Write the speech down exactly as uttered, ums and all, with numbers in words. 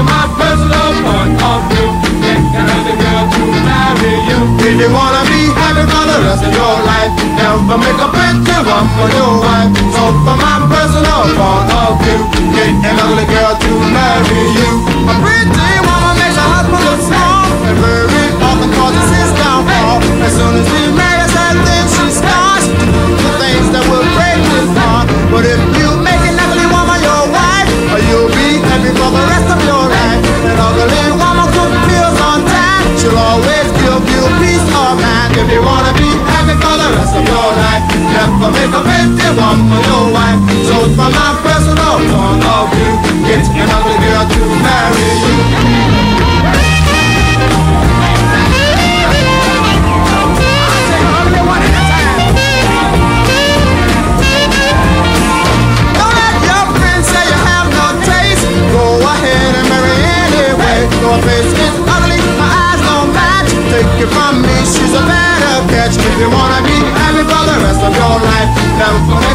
for my first love point of view. Get another girl to marry you. If you wanna be happy for the rest of your life, never make a picture up for your wife. So for my personal point of view, get another girl to marry you. A pretty woman makes her husband look small, and very often causes his downfall. As soon as he marries her, then she starts to do the things that will break his heart. But if you make an ugly woman your wife, or you'll be happy for the rest of your life. An ugly woman could feel on time, she'll always give you peace of mind. If you wanna be happy for the rest of your life, never make a pretty woman for your wife. So from my personal point of view, get an ugly girl to marry you. Your face is ugly, her eyes don't match. Take it from me, she's a better catch. If you wanna be happy for the rest of your life, never